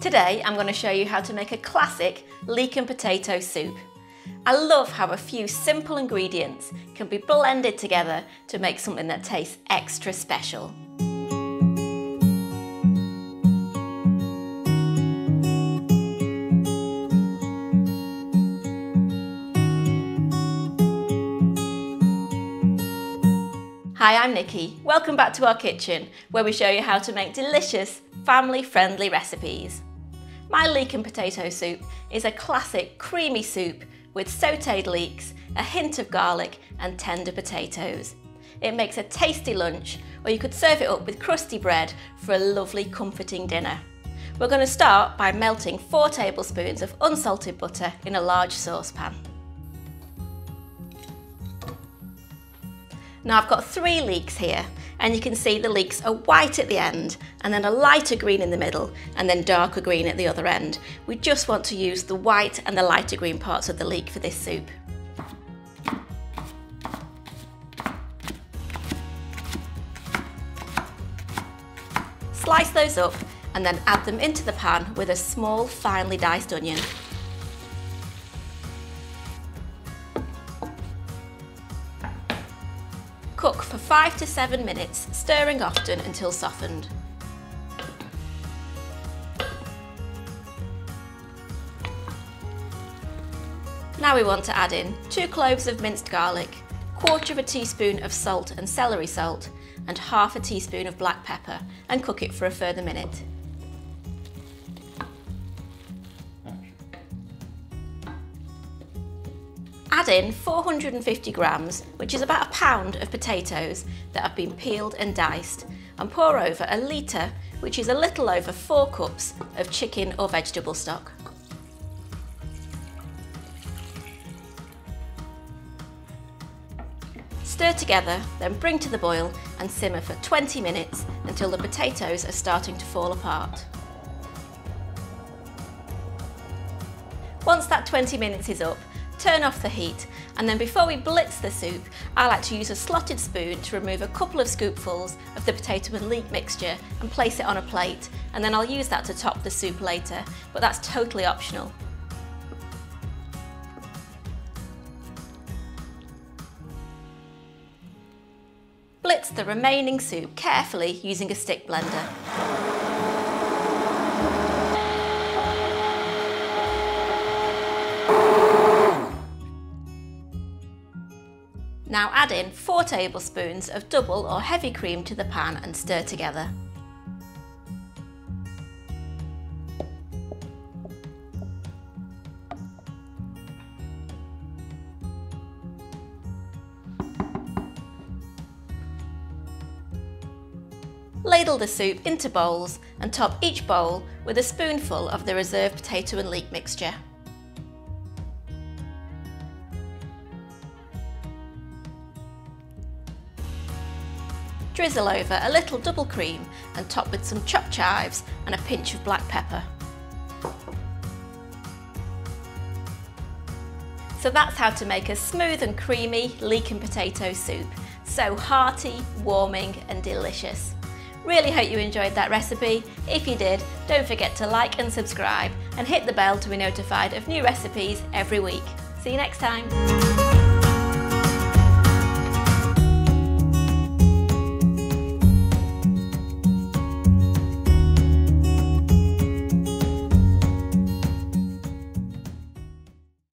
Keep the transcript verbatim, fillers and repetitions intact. Today I'm going to show you how to make a classic leek and potato soup. I love how a few simple ingredients can be blended together to make something that tastes extra special. Hi, I'm Nikki. Welcome back to our kitchen where we show you how to make delicious, family-friendly recipes. My leek and potato soup is a classic creamy soup with sautéed leeks, a hint of garlic and tender potatoes. It makes a tasty lunch, or you could serve it up with crusty bread for a lovely comforting dinner. We're going to start by melting four tablespoons of unsalted butter in a large saucepan. Now I've got three leeks here, and you can see the leeks are white at the end and then a lighter green in the middle and then darker green at the other end. We just want to use the white and the lighter green parts of the leek for this soup. Slice those up and then add them into the pan with a small finely diced onion. Cook for five to seven minutes, stirring often until softened. Now we want to add in two cloves of minced garlic, quarter of a teaspoon of salt and celery salt, and half a teaspoon of black pepper, and cook it for a further minute. Add in four hundred and fifty grams, which is about a pound of potatoes that have been peeled and diced, and pour over a litre, which is a little over four cups of chicken or vegetable stock. Stir together, then bring to the boil and simmer for twenty minutes until the potatoes are starting to fall apart. Once that twenty minutes is up, turn off the heat, and then before we blitz the soup, I like to use a slotted spoon to remove a couple of scoopfuls of the potato and leek mixture and place it on a plate, and then I'll use that to top the soup later, but that's totally optional. Blitz the remaining soup carefully using a stick blender. Now add in four tablespoons of double or heavy cream to the pan and stir together. Ladle the soup into bowls and top each bowl with a spoonful of the reserved potato and leek mixture. Drizzle over a little double cream and top with some chopped chives and a pinch of black pepper. So that's how to make a smooth and creamy leek and potato soup. So hearty, warming and delicious. Really hope you enjoyed that recipe. If you did, don't forget to like and subscribe and hit the bell to be notified of new recipes every week. See you next time.